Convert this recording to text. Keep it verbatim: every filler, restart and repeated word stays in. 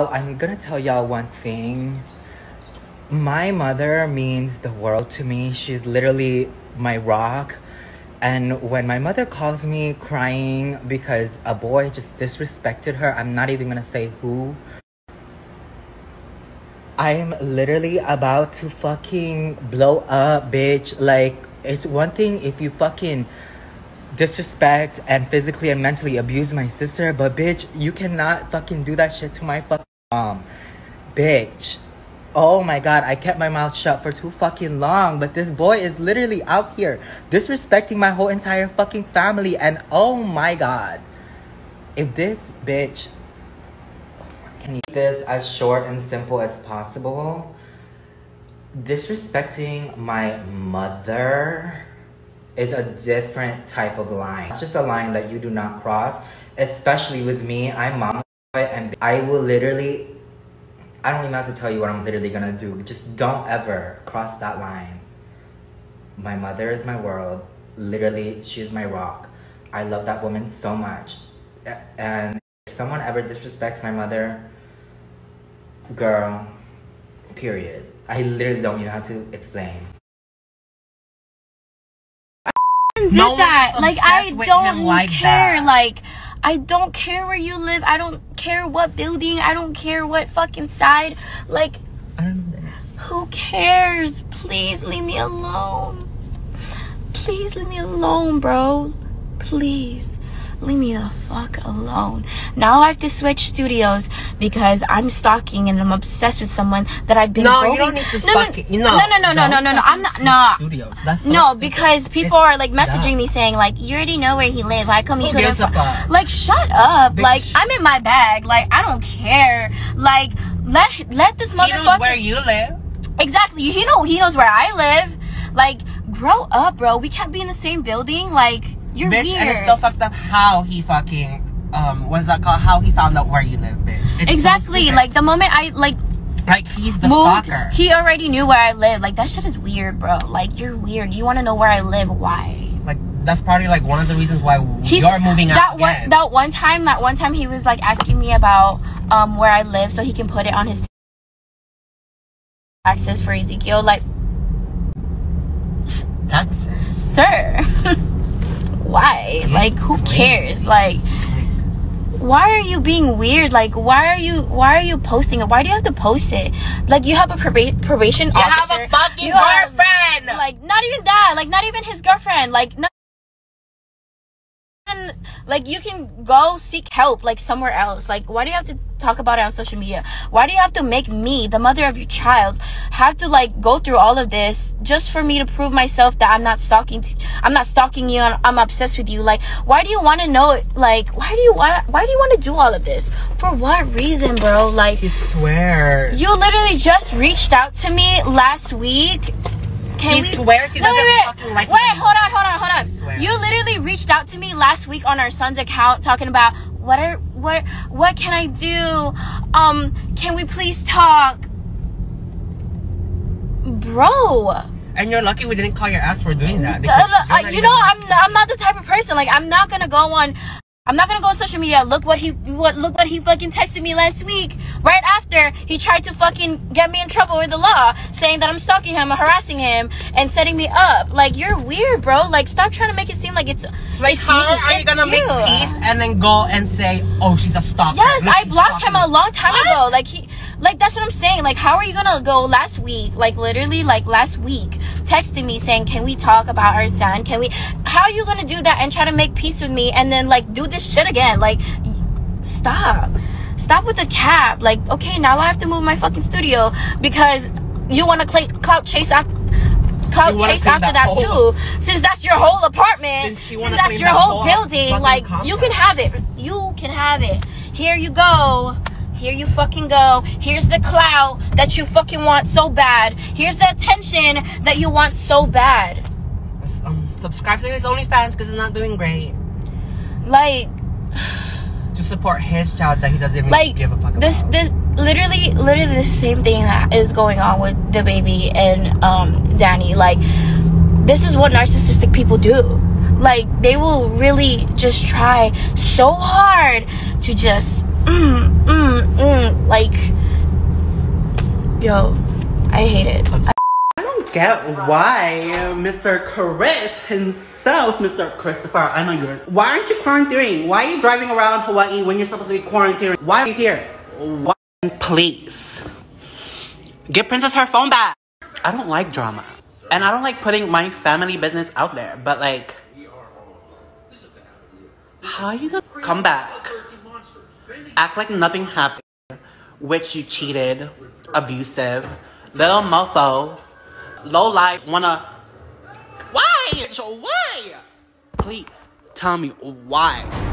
Well, I'm gonna tell y'all one thing. My mother means the world to me. She's literally my rock. And when my mother calls me crying because a boy just disrespected her, I'm not even gonna say who. I am literally about to fucking blow up, bitch. Like, it's one thing if you fucking disrespect and physically and mentally abuse my sister, but bitch, you cannot fucking do that shit to my fucking mom, bitch. Oh my god, I kept my mouth shut for too fucking long, but this boy is literally out here disrespecting my whole entire fucking family. And oh my god, if this bitch can keep this as short and simple as possible, disrespecting my mother is a different type of line. It's just a line that you do not cross, especially with me. I'm mama and I will literally, I don't even have to tell you what I'm literally gonna do. Just don't ever cross that line. My mother is my world. Literally, she's my rock. I love that woman so much. And if someone ever disrespects my mother, girl, period. I literally don't even have to explain. Did no that like I don't like care that. Like I don't care where you live, I don't care what building, I don't care what fucking side, like I don't know who cares. Please leave me alone, please leave me alone, bro, please leave me the fuck alone. Now I have to switch studios because I'm stalking and I'm obsessed with someone that I've been. No, going. You don't need to stalk. No, no, no, no, no, no, no, no. no. I'm not. No. Studios. That's so no, stupid. Because people it's, are like messaging yeah. me saying like, you already know where he lives. Why come he couldn't? Like, shut up. Bitch. Like, I'm in my bag. Like, I don't care. Like, let let this motherfucker. He knows where you live. Exactly. You know he knows where I live. Like, grow up, bro. We can't be in the same building. Like. You're bitch, weird. And it's so fucked up how he fucking, um, what's that called? How he found out where you live, bitch. It's exactly. So like, the moment I, like, like he's the moved, stalker. He already knew where I live. Like, that shit is weird, bro. Like, you're weird. You want to know where I live. Why? Like, that's probably, like, one of the reasons why he's, you're moving that out one, again. That one time, that one time he was, like, asking me about, um, where I live so he can put it on his taxes for Ezekiel. Like, taxes? Sir. Why? Like, who cares? Like, why are you being weird? Like, why are you why are you posting it? Why do you have to post it? Like, you have a proba probation you officer. You have a fucking you girlfriend. Have, like, not even that. Like, not even his girlfriend. Like, not even, like, you can go seek help like somewhere else. Like, why do you have to talk about it on social media? Why do you have to make me, the mother of your child, have to like go through all of this just for me to prove myself that I'm not stalking t I'm not stalking you and I'm obsessed with you? Like, why do you want to know? Like, why do you want why do you want to do all of this? For what reason, bro? Like, you swear you literally just reached out to me last week. Can he we swears he no, doesn't wait, fucking like wait, me. hold on, hold on, hold on. You literally reached out to me last week on our son's account talking about what are what what can I do? Um, can we please talk? Bro. And you're lucky we didn't call your ass for doing that. Uh, uh, you know, I'm I'm not the type of person. Like, I'm not gonna go on I'm not gonna go on social media. Look what he what look what he fucking texted me last week. Right after he tried to fucking get me in trouble with the law, saying that I'm stalking him, or harassing him, and setting me up. Like, you're weird, bro. Like, stop trying to make it seem like it's like it's how me, are you gonna you. make peace and then go and say, oh, she's a stalker? Yes, like, I blocked him a long time what? ago. Like he, like that's what I'm saying. Like, how are you gonna go last week? Like, literally, like last week, texting me saying, can we talk about our son? Can we? How are you gonna do that and try to make peace with me and then like do this shit again? Like, stop stop with the cap. Like, okay, now I have to move my fucking studio because you want to clout chase after clout chase after that, that too, since that's your whole apartment, since, since that's your that whole, whole building. Like, content. You can have it, you can have it, here you go, here you fucking go, here's the clout that you fucking want so bad, here's the attention that you want so bad. Um, subscribe to his OnlyFans because it's not doing great. Like, to support his child that he doesn't even like, give a fuck about. This, this, literally, literally the same thing that is going on with the baby and um, Danny. Like, this is what narcissistic people do. Like, they will really just try so hard to just mm, mm, mm, like, yo, I hate it. I, I don't get why Mister Chris himself, Mister Christopher, I know yours. Why aren't you quarantining? Why are you driving around Hawaii when you're supposed to be quarantining? Why are you here? Why? Please, give Princess her phone back. I don't like drama. And I don't like putting my family business out there, but like, how are you gonna come back, act like nothing happened, which you cheated, abusive, little mofo, low life, wanna, why, why? Please, tell me why.